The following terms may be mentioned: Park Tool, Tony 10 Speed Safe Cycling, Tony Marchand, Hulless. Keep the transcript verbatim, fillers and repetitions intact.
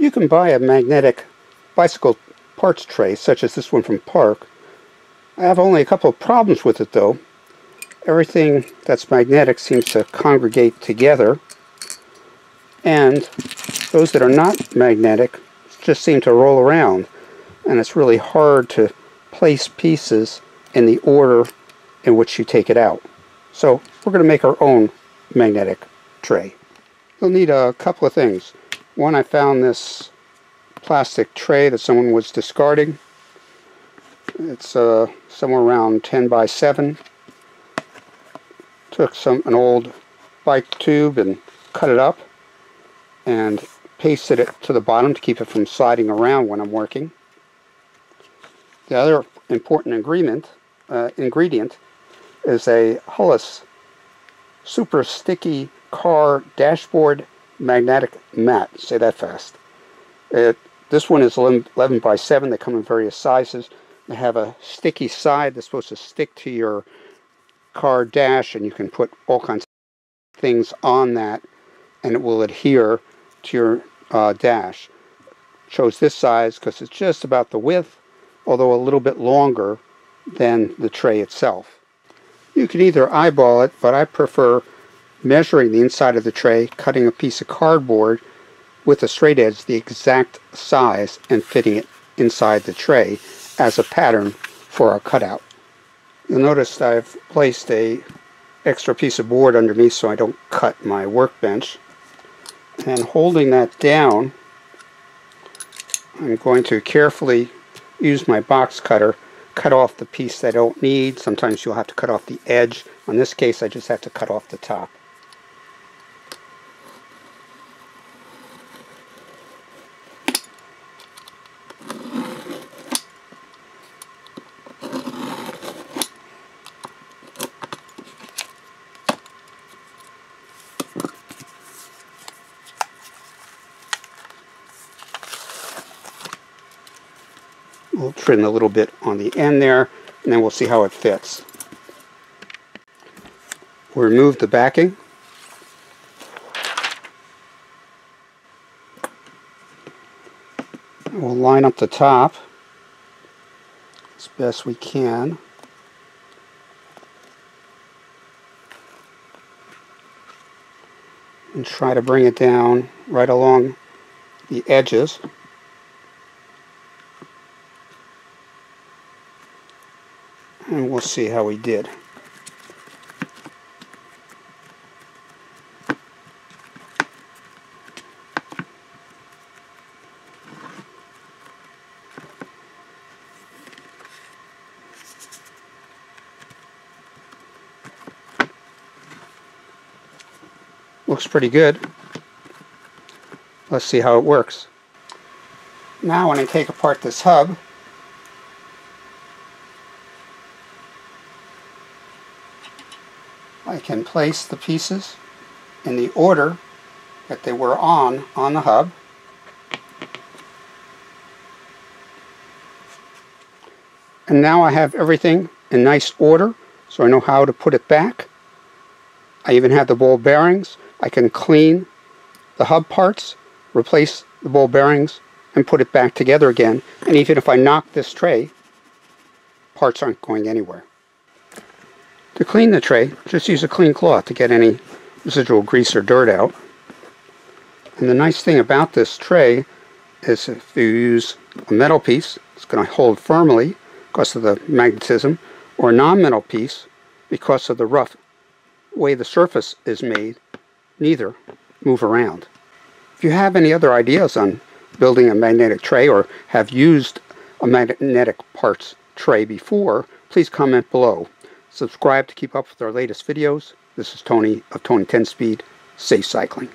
You can buy a magnetic bicycle parts tray, such as this one from Park. I have only a couple of problems with it, though. Everything that's magnetic seems to congregate together, and those that are not magnetic just seem to roll around, and it's really hard to place pieces in the order in which you take it out. So we're going to make our own magnetic tray. You'll need a couple of things. One, I found this plastic tray that someone was discarding. It's uh, somewhere around ten by seven. Took some an old bike tube and cut it up and pasted it to the bottom to keep it from sliding around when I'm working. The other important ingredient, uh, ingredient is a Hulless super sticky car dashboard magnetic mat. Say that fast. It, this one is eleven by seven. They come in various sizes. They have a sticky side that's supposed to stick to your car dash, and you can put all kinds of things on that and it will adhere to your uh, dash. Chose this size because it's just about the width, although a little bit longer than the tray itself. You can either eyeball it, but I prefer measuring the inside of the tray, cutting a piece of cardboard with a straight edge the exact size and fitting it inside the tray as a pattern for our cutout. You'll notice I've placed a extra piece of board underneath so I don't cut my workbench. And holding that down, I'm going to carefully use my box cutter, cut off the piece I don't need. Sometimes you'll have to cut off the edge. In this case, I just have to cut off the top. We'll trim a little bit on the end there, and then we'll see how it fits. We'll remove the backing. We'll line up the top as best we can. And try to bring it down right along the edges. And we'll see how we did. Looks pretty good. Let's see how it works. Now when I take apart this hub, I can place the pieces in the order that they were on on the hub. And now I have everything in nice order, so I know how to put it back. I even have the ball bearings. I can clean the hub parts, replace the ball bearings, and put it back together again. And even if I knock this tray, parts aren't going anywhere. To clean the tray, just use a clean cloth to get any residual grease or dirt out. And the nice thing about this tray is if you use a metal piece, it's going to hold firmly because of the magnetism, or a non-metal piece because of the rough way the surface is made, neither move around. If you have any other ideas on building a magnetic tray or have used a magnetic parts tray before, please comment below. Subscribe to keep up with our latest videos. This is Tony of Tony ten Speed Safe Cycling.